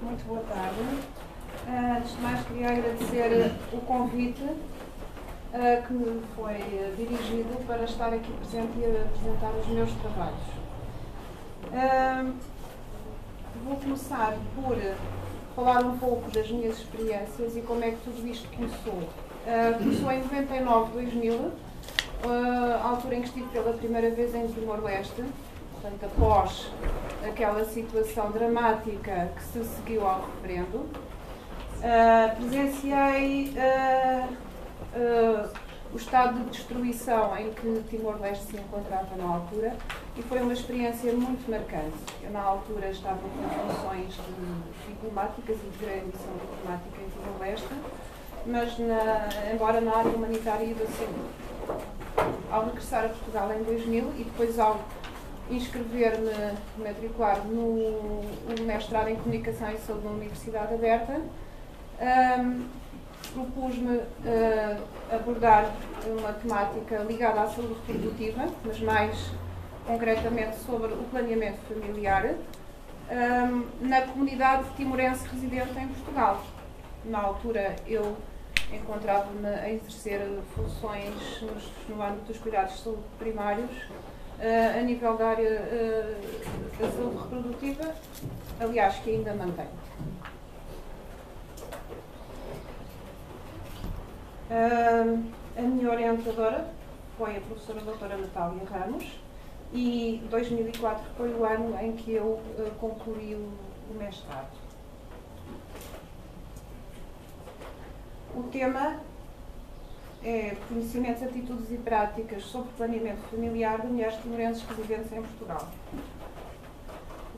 Muito boa tarde. Antes de mais, queria agradecer o convite que me foi dirigido para estar aqui presente e apresentar os meus trabalhos. Vou começar por falar um pouco das minhas experiências e como é que tudo isto começou. Começou em 99, 2000, altura em que estive pela primeira vez em Timor-Leste, portanto, após aquela situação dramática que se seguiu ao referendo. Presenciei o estado de destruição em que Timor-Leste se encontrava na altura e foi uma experiência muito marcante. Eu, na altura, estava com funções diplomáticas e de grande missão diplomática em Timor-Leste, mas embora na área humanitária e da saúde. Ao regressar a Portugal em 2000 e depois ao inscrever-me, matricular no mestrado em Comunicação e Saúde na Universidade Aberta, propus-me abordar uma temática ligada à saúde reprodutiva, mas mais concretamente sobre o planeamento familiar, na comunidade timorense residente em Portugal. Na altura, eu encontrava-me a exercer funções no âmbito dos cuidados de saúde primários, a nível da área da saúde reprodutiva, aliás, que ainda mantenho. A minha orientadora foi a professora doutora Natália Ramos e 2004 foi o ano em que eu concluí o mestrado. O tema é conhecimentos, atitudes e práticas sobre planeamento familiar de mulheres timorenses residentes em Portugal,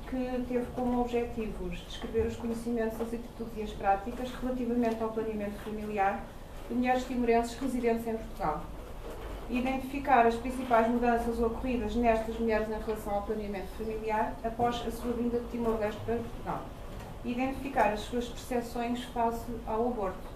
que teve como objetivos descrever os conhecimentos, as atitudes e as práticas relativamente ao planeamento familiar de mulheres timorenses residentes em Portugal, e identificar as principais mudanças ocorridas nestas mulheres em relação ao planeamento familiar após a sua vinda de Timor-Leste para Portugal, e identificar as suas percepções face ao aborto.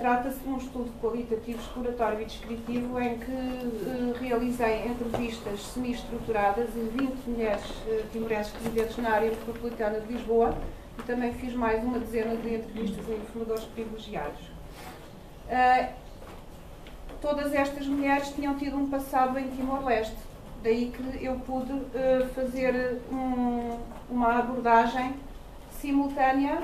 Trata-se de um estudo qualitativo, exploratório e descritivo em que realizei entrevistas semi-estruturadas a 20 mulheres timorenses residentes na área metropolitana de Lisboa e também fiz mais uma dezena de entrevistas a informadores privilegiados. Todas estas mulheres tinham tido um passado em Timor-Leste, daí que eu pude fazer uma abordagem simultânea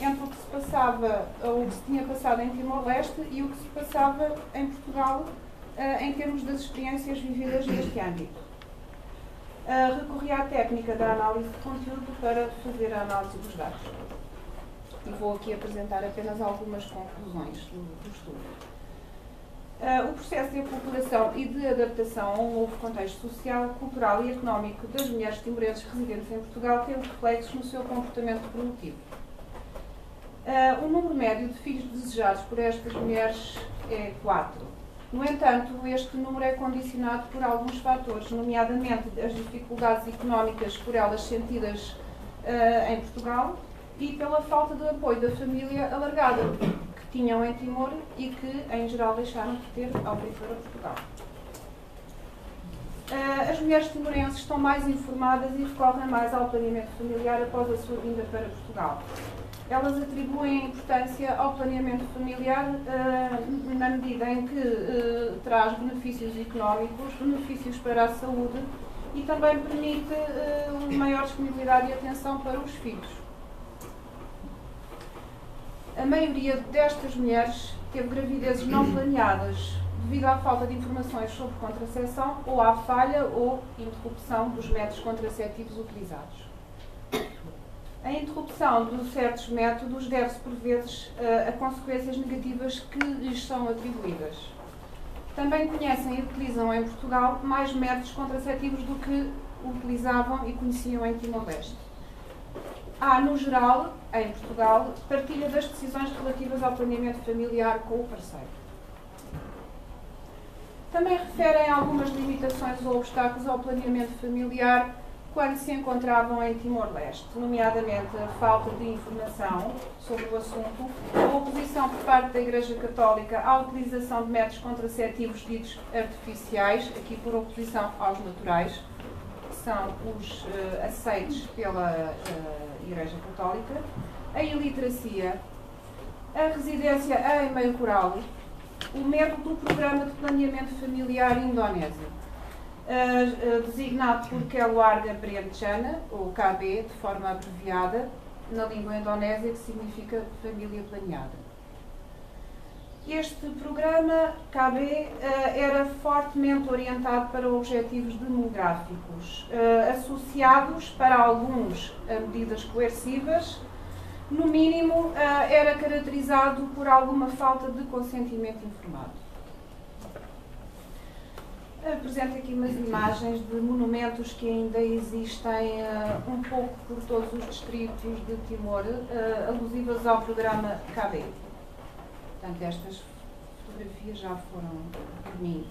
entre o que se passava, ou o que se tinha passado em Timor-Leste e o que se passava em Portugal em termos das experiências vividas neste âmbito. Recorri à técnica da análise de conteúdo para fazer a análise dos dados. E vou aqui apresentar apenas algumas conclusões do estudo. O processo de aculturação e de adaptação a um novo contexto social, cultural e económico das mulheres timorenses residentes em Portugal teve reflexos no seu comportamento reprodutivo. O número médio de filhos desejados por estas mulheres é 4. No entanto, este número é condicionado por alguns fatores, nomeadamente as dificuldades económicas por elas sentidas em Portugal e pela falta de apoio da família alargada que tinham em Timor e que, em geral, deixaram de ter ao vir para Portugal. As mulheres timorenses estão mais informadas e recorrem mais ao planeamento familiar após a sua vinda para Portugal. Elas atribuem importância ao planeamento familiar na medida em que traz benefícios económicos, benefícios para a saúde e também permite maior disponibilidade e atenção para os filhos. A maioria destas mulheres teve gravidezes não planeadas devido à falta de informações sobre contracepção ou à falha ou interrupção dos métodos contraceptivos utilizados. A interrupção de certos métodos deve-se, por vezes, a consequências negativas que lhes são atribuídas. Também conhecem e utilizam em Portugal mais métodos contraceptivos do que utilizavam e conheciam em Timor-Leste. Há, no geral, em Portugal, partilha das decisões relativas ao planeamento familiar com o parceiro. Também referem algumas limitações ou obstáculos ao planeamento familiar quando se encontravam em Timor-Leste, nomeadamente a falta de informação sobre o assunto, a oposição por parte da Igreja Católica à utilização de métodos contraceptivos ditos artificiais, aqui por oposição aos naturais, são os aceitos pela Igreja Católica, a iliteracia, a residência em meio rural, o método do Programa de Planeamento Familiar Indonésio, designado por Keluarga Berencana, ou KB, de forma abreviada, na língua indonésia, que significa Família Planeada. Este programa, KB, era fortemente orientado para objetivos demográficos, associados para alguns a medidas coercivas. No mínimo, era caracterizado por alguma falta de consentimento informado. Apresento aqui umas imagens de monumentos que ainda existem um pouco por todos os distritos de Timor, alusivas ao programa KB. Portanto, estas fotografias já foram, por mim,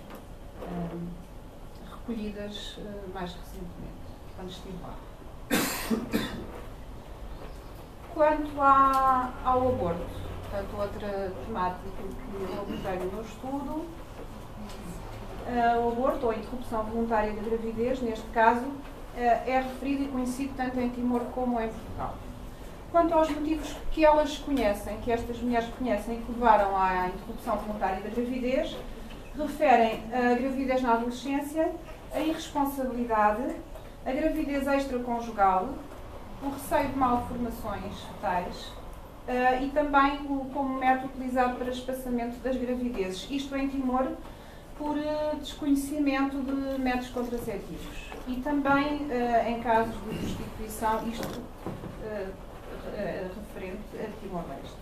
recolhidas mais recentemente, quando estive lá. Quanto ao aborto, portanto, outra temática que eu abordei no meu estudo, o aborto ou a interrupção voluntária da gravidez, neste caso, é referido e conhecido tanto em Timor como em Portugal. Quanto aos motivos que elas conhecem, que estas mulheres conhecem e que levaram à interrupção voluntária da gravidez, referem a gravidez na adolescência, a irresponsabilidade, a gravidez extraconjugal, o receio de malformações fetais e também como método utilizado para espaçamento das gravidezes, isto em Timor, por desconhecimento de métodos contraceptivos. E também em casos de prostituição, isto referente a Timor-Leste.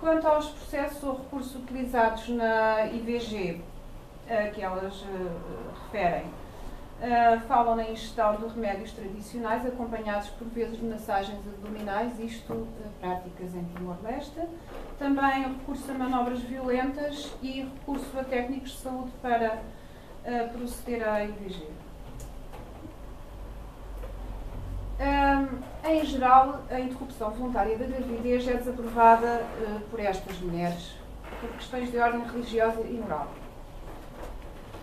Quanto aos processos ou recursos utilizados na IVG, que elas referem, falam na ingestão de remédios tradicionais acompanhados por vezes de massagens abdominais, isto práticas em Timor-Leste. Também recurso a manobras violentas e recurso a técnicos de saúde para proceder à IVG. Em geral, a interrupção voluntária da gravidez é desaprovada por estas mulheres por questões de ordem religiosa e moral.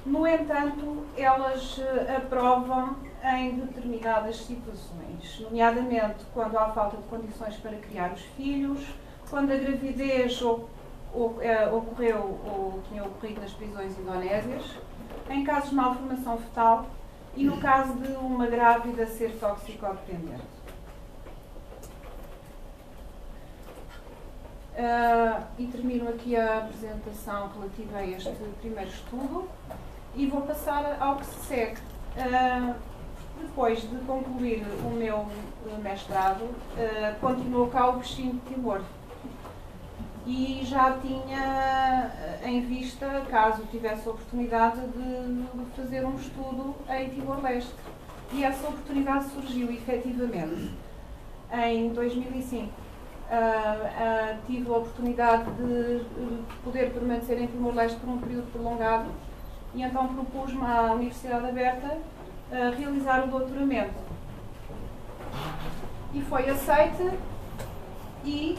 No entanto, elas aprovam em determinadas situações, nomeadamente quando há falta de condições para criar os filhos, quando a gravidez ocorreu ou tinha ocorrido nas prisões indonésias, em casos de malformação fetal e no caso de uma grávida ser toxicodependente. E termino aqui a apresentação relativa a este primeiro estudo. E vou passar ao que se segue. Depois de concluir o meu mestrado, continuou cá o Peixinho de Timor. E já tinha em vista, caso tivesse a oportunidade, de fazer um estudo em Timor-Leste. E essa oportunidade surgiu, efetivamente, em 2005. Tive a oportunidade de poder permanecer em Timor-Leste por um período prolongado. E então propus-me à Universidade Aberta a realizar o doutoramento. E foi aceite e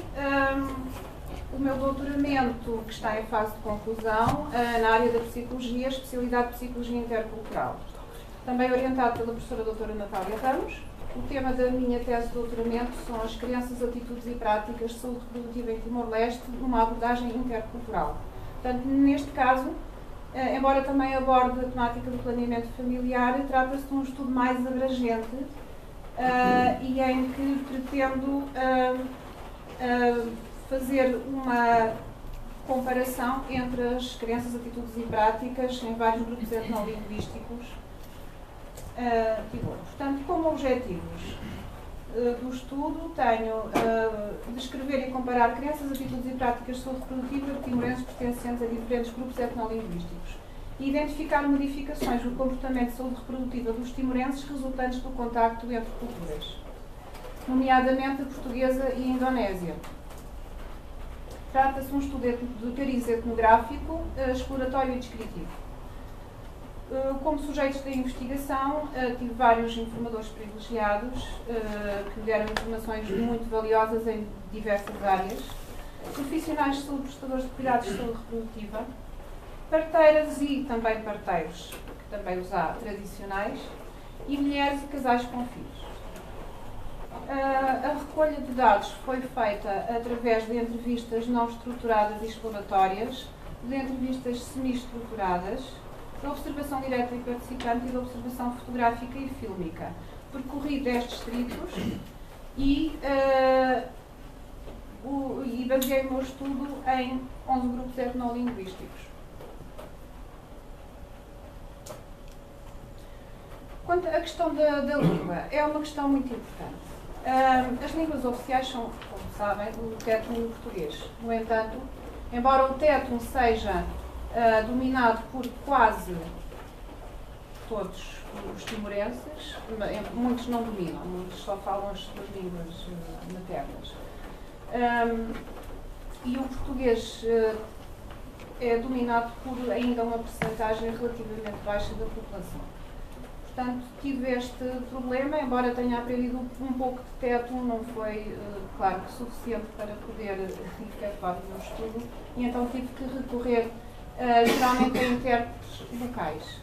o meu doutoramento, que está em fase de conclusão, na área da psicologia, especialidade de psicologia intercultural. Também orientado pela professora doutora Natália Ramos, o tema da minha tese de doutoramento são as crianças, atitudes e práticas de saúde reprodutiva em Timor-Leste, numa abordagem intercultural. Portanto, neste caso, embora também aborde a temática do planeamento familiar, trata-se de um estudo mais abrangente e em que pretendo fazer uma comparação entre as crenças, atitudes e práticas em vários grupos etnolinguísticos. Portanto, como objetivos do estudo, tenho descrever e comparar crenças, atitudes e práticas de saúde reprodutiva de timorenses pertencentes a diferentes grupos etnolinguísticos e identificar modificações no comportamento de saúde reprodutiva dos timorenses resultantes do contacto entre culturas, nomeadamente a portuguesa e a indonésia. Trata-se de um estudo de cariz etnográfico, exploratório e descritivo. Como sujeitos da investigação, tive vários informadores privilegiados que me deram informações muito valiosas em diversas áreas, profissionais de saúde, prestadores de cuidados de saúde reprodutiva, parteiras e também parteiros, que também os há tradicionais, e mulheres e casais com filhos. A recolha de dados foi feita através de entrevistas não estruturadas e exploratórias, de entrevistas semi-estruturadas, de observação direta e participante e de observação fotográfica e fílmica. Percorri 10 distritos e baseei o meu estudo em 11 grupos etnolinguísticos. Quanto à questão da língua, é uma questão muito importante. As línguas oficiais são, como sabem, o tétum e o português. No entanto, embora o tétum seja dominado por quase todos os timorenses, muitos não dominam, muitos só falam as suas línguas maternas. E o português é dominado por ainda uma percentagem relativamente baixa da população. Portanto, tive este problema, embora tenha aprendido um pouco de tétum, não foi, claro, suficiente para poder efetuar o meu estudo, e então tive que recorrer geralmente a intérpretes locais.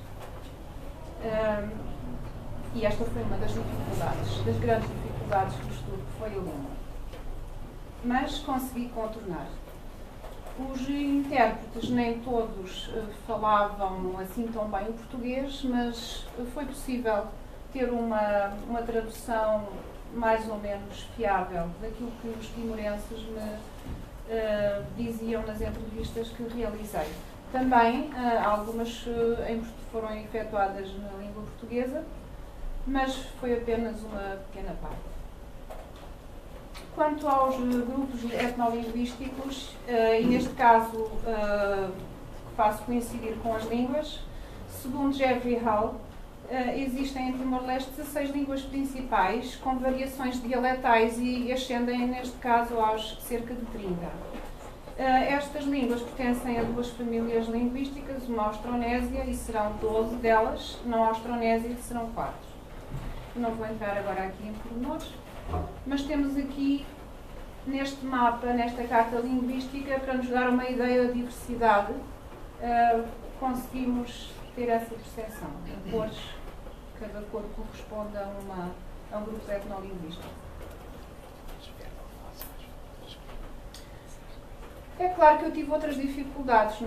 E esta foi uma das dificuldades, das grandes dificuldades do estudo, que foi a língua. Mas consegui contornar. Os intérpretes nem todos falavam assim tão bem o português, mas foi possível ter uma tradução mais ou menos fiável daquilo que os timorenses me diziam nas entrevistas que realizei. Também algumas foram efetuadas na língua portuguesa, mas foi apenas uma pequena parte. Quanto aos grupos etnolinguísticos, e neste caso faço coincidir com as línguas, segundo Geoffrey Hall, existem em Timor-Leste 16 línguas principais, com variações dialetais e ascendem, neste caso, aos cerca de 30. Estas línguas pertencem a 2 famílias linguísticas, uma austronésia, e serão 12 delas, não austronésia, que serão 4. Não vou entrar agora aqui em pormenores. Mas temos aqui, neste mapa, nesta carta linguística, para nos dar uma ideia da diversidade, conseguimos ter essa percepção de cores, cada cor corresponde a um grupo etnolinguístico. É claro que eu tive outras dificuldades,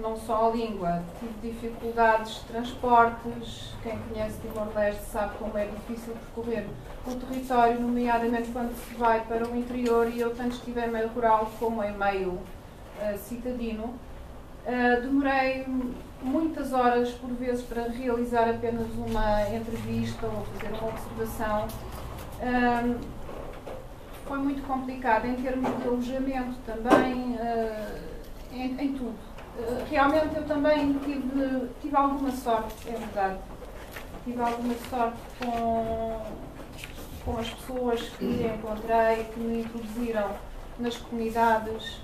não só a língua. Tive dificuldades de transportes. Quem conhece Timor-Leste sabe como é difícil percorrer o território, nomeadamente quando se vai para o interior, e eu tanto estive em meio rural como em meio citadino. Demorei muitas horas, por vezes, para realizar apenas uma entrevista ou fazer uma observação. Foi muito complicado em termos de alojamento também, em tudo. Realmente eu também tive alguma sorte, é verdade. Tive alguma sorte com as pessoas que encontrei, que me introduziram nas comunidades,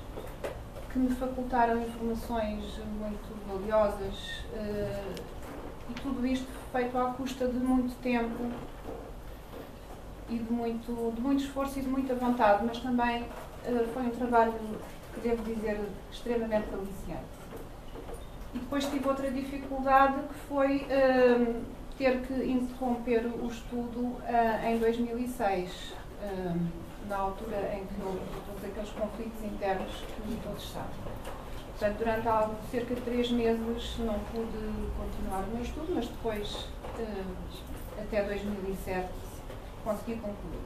que me facultaram informações muito valiosas. E tudo isto feito à custa de muito tempo, e de muito esforço e de muita vontade, mas também foi um trabalho que devo dizer extremamente aliciante. E depois tive outra dificuldade, que foi ter que interromper o estudo em 2006, na altura em que houve todos aqueles conflitos internos que todos sabem. Portanto, durante cerca de 3 meses não pude continuar o meu estudo, mas depois, até 2007, consegui concluir.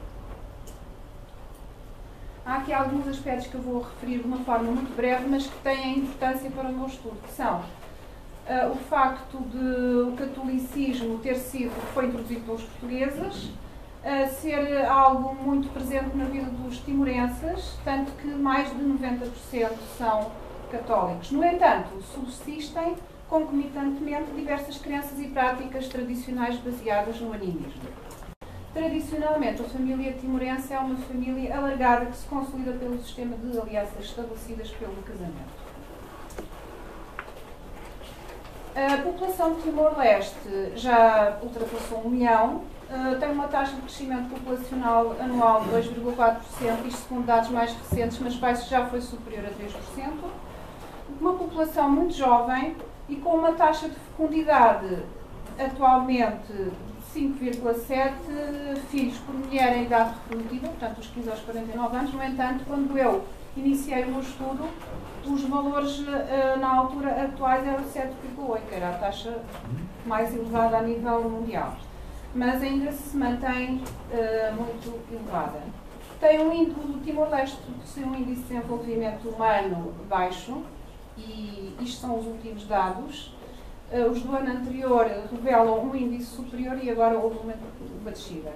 Há aqui alguns aspectos que eu vou referir de uma forma muito breve, mas que têm importância para o meu estudo, que são o facto de o catolicismo foi introduzido pelos portugueses, ser algo muito presente na vida dos timorenses, tanto que mais de 90% são católicos. No entanto, subsistem concomitantemente diversas crenças e práticas tradicionais baseadas no animismo. Tradicionalmente, a família timorense é uma família alargada que se consolida pelo sistema de alianças estabelecidas pelo casamento. A população de Timor-Leste já ultrapassou 1 milhão, tem uma taxa de crescimento populacional anual de 2,4%, isto segundo dados mais recentes, mas parece já foi superior a 3%. Uma população muito jovem e com uma taxa de fecundidade atualmente 5,7 filhos por mulher em idade reprodutiva, portanto, os 15 aos 49 anos. No entanto, quando eu iniciei o estudo, os valores na altura atuais eram 7,8, era a taxa mais elevada a nível mundial, mas ainda se mantém muito elevada. Tem um índice, o Timor-Leste possui um índice de desenvolvimento humano baixo, e isto são os últimos dados. Os do ano anterior revelam um índice superior e agora houve uma descida.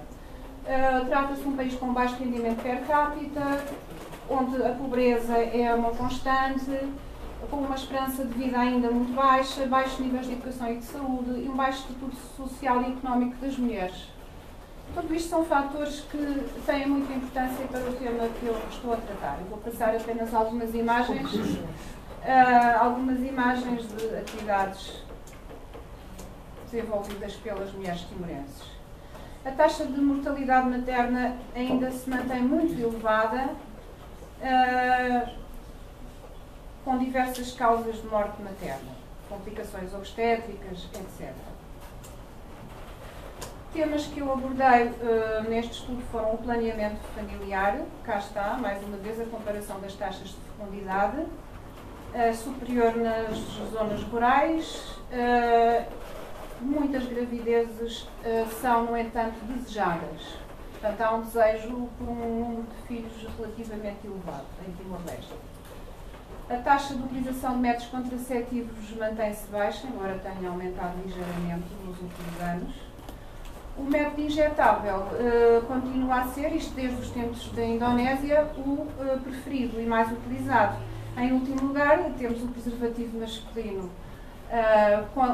Trata-se de um país com baixo rendimento per capita, onde a pobreza é uma constante, com uma esperança de vida ainda muito baixa, baixos níveis de educação e de saúde e um baixo estatuto social e económico das mulheres. Tudo isto são fatores que têm muita importância para o tema que eu estou a tratar. Eu vou passar apenas algumas imagens de atividades desenvolvidas pelas mulheres timorenses. A taxa de mortalidade materna ainda se mantém muito elevada, com diversas causas de morte materna, complicações obstétricas, etc. Temas que eu abordei neste estudo foram o planeamento familiar, cá está, mais uma vez, a comparação das taxas de fecundidade, superior nas zonas rurais. Muitas gravidezes são, no entanto, desejadas. Portanto, há um desejo por um número de filhos relativamente elevado em Timor-Leste. A taxa de utilização de métodos contraceptivos mantém-se baixa, embora tenha aumentado ligeiramente nos últimos anos. O método injetável continua a ser, isto desde os tempos da Indonésia, o preferido e mais utilizado. Em último lugar, temos o preservativo masculino.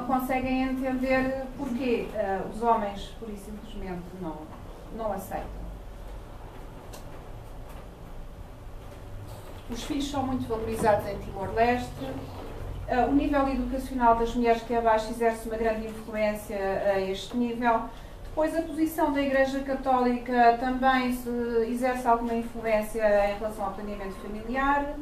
Conseguem entender porquê os homens, pura e simplesmente, não aceitam. Os filhos são muito valorizados em Timor-Leste. O nível educacional das mulheres que é baixo exerce uma grande influência a este nível. Depois, a posição da Igreja Católica também exerce alguma influência em relação ao planeamento familiar.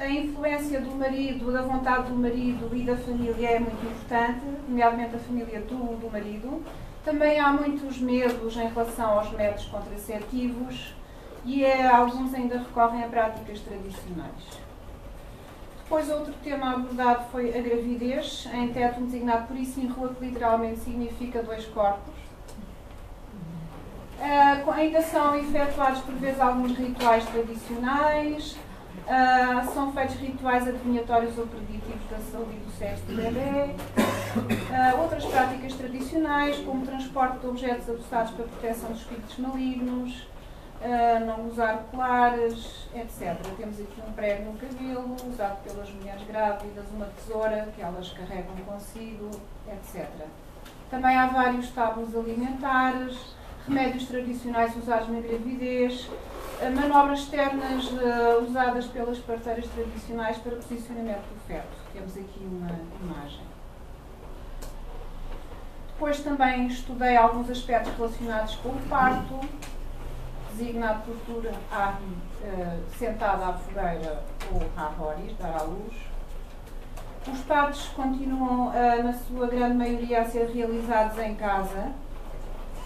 A influência do marido, da vontade do marido e da família é muito importante, nomeadamente a família do marido. Também há muitos medos em relação aos métodos contraceptivos e alguns ainda recorrem a práticas tradicionais. Depois, outro tema abordado foi a gravidez, em teto designado por isso, que literalmente significa dois corpos. Ainda são efetuados por vezes alguns rituais tradicionais, são feitos rituais adivinhatórios ou preditivos da saúde e do sexo do bebê, outras práticas tradicionais, como o transporte de objetos adoçados para a proteção dos espíritos malignos, não usar colares, etc. Temos aqui um prego no cabelo, usado pelas mulheres grávidas, uma tesoura que elas carregam consigo, etc. Também há vários tabus alimentares, remédios tradicionais usados na gravidez, manobras externas usadas pelas parteiras tradicionais para posicionamento do feto. Temos aqui uma imagem. Depois também estudei alguns aspectos relacionados com o parto, designado por tortura sentada à fogueira ou hahoris, dar à luz. Os partos continuam, na sua grande maioria, a ser realizados em casa,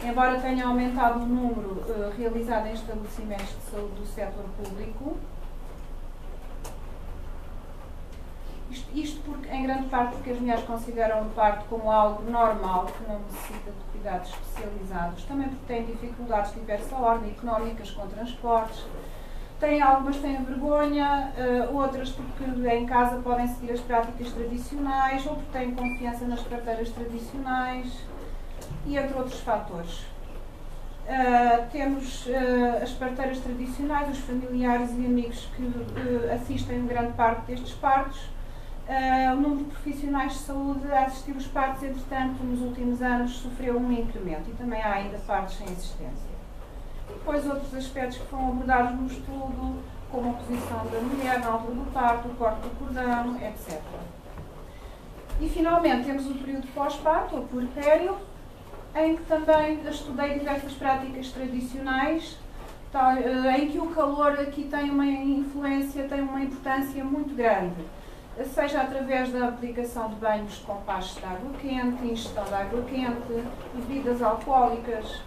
embora tenha aumentado o número realizado em estabelecimentos de saúde do setor público. Isto porque, em grande parte porque as mulheres consideram o parto como algo normal, que não necessita de cuidados especializados, também porque têm dificuldades de diversa ordem, económicas, com transportes. Algumas têm vergonha, outras porque em casa podem seguir as práticas tradicionais ou porque têm confiança nas parteiras tradicionais, e entre outros fatores. Temos as parteiras tradicionais, os familiares e amigos que assistem grande parte destes partos. O número de profissionais de saúde a assistir os partos, entretanto, nos últimos anos sofreu um incremento, e também há ainda partos sem assistência. Depois, outros aspectos que foram abordados no estudo, como a posição da mulher na altura do parto, o corte do cordão, etc. E, finalmente, temos o período pós-parto, ou puerpério, em que também estudei diversas práticas tradicionais, em que o calor aqui tem uma importância muito grande. seja através da aplicação de banhos com pasta de água quente, ingestão de água quente, bebidas alcoólicas.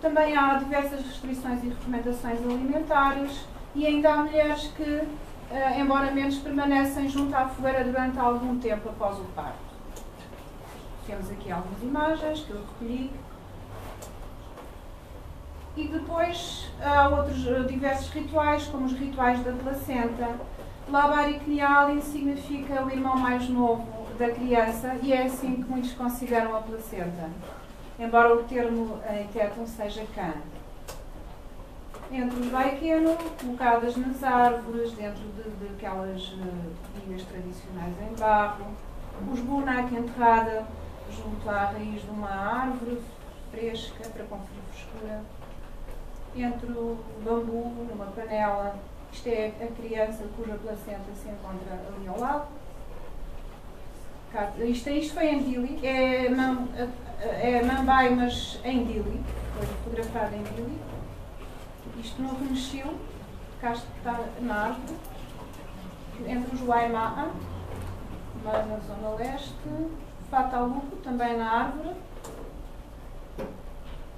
Também há diversas restrições e recomendações alimentares e ainda há mulheres que, embora menos, permanecem junto à fogueira durante algum tempo após o parto. Temos aqui algumas imagens que eu recolhi. E depois há outros diversos rituais, como os rituais da placenta. Labari Kniali significa o irmão mais novo da criança e é assim que muitos consideram a placenta, embora o termo em tétum seja can. Entre os baiqueno, colocadas nas árvores, dentro daquelas vigas tradicionais em barro, os bunak enterrada junto à raiz de uma árvore fresca para conferir frescura, entre o bambu numa panela. Isto é a criança cuja placenta se encontra ali ao lado. Isto foi em Dili, é Mambai, mas em Dili, foi fotografado em Dili. Isto não remexeu, cá está na árvore, entre os Waimaa, mais na zona leste, Fataluco, também na árvore.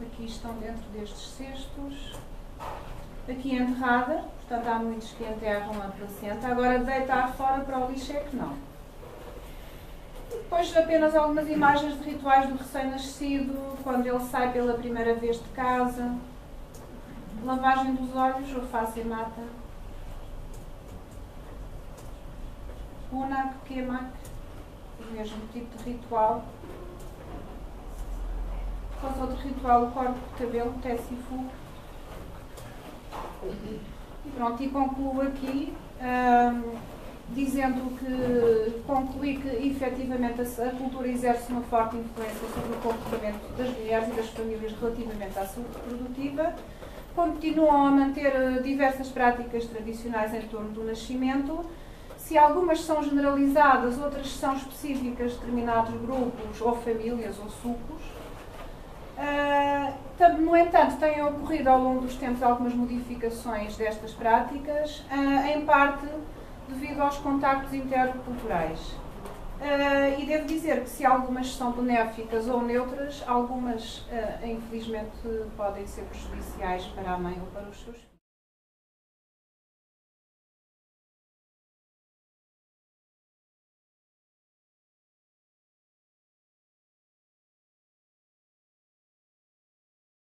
Aqui estão dentro destes cestos. Aqui enterrada, portanto há muitos que enterram a placenta. Agora deitar fora para o lixo é que não. Depois apenas algumas imagens de rituais do recém-nascido, quando ele sai pela primeira vez de casa. Lavagem dos olhos, ou face e mata. Unak, kemak, o mesmo tipo de ritual. Depois outro ritual, o corpo, cabelo, tessifu. E pronto, e concluo aqui dizendo que concluí que efetivamente a cultura exerce uma forte influência sobre o comportamento das mulheres e das famílias relativamente à saúde reprodutiva. Continuam a manter diversas práticas tradicionais em torno do nascimento. Se algumas são generalizadas, outras são específicas de determinados grupos, ou famílias, ou sucos. No entanto, têm ocorrido ao longo dos tempos algumas modificações destas práticas, em parte devido aos contactos interculturais. E devo dizer que se algumas são benéficas ou neutras, algumas, infelizmente, podem ser prejudiciais para a mãe ou para os seus filhos.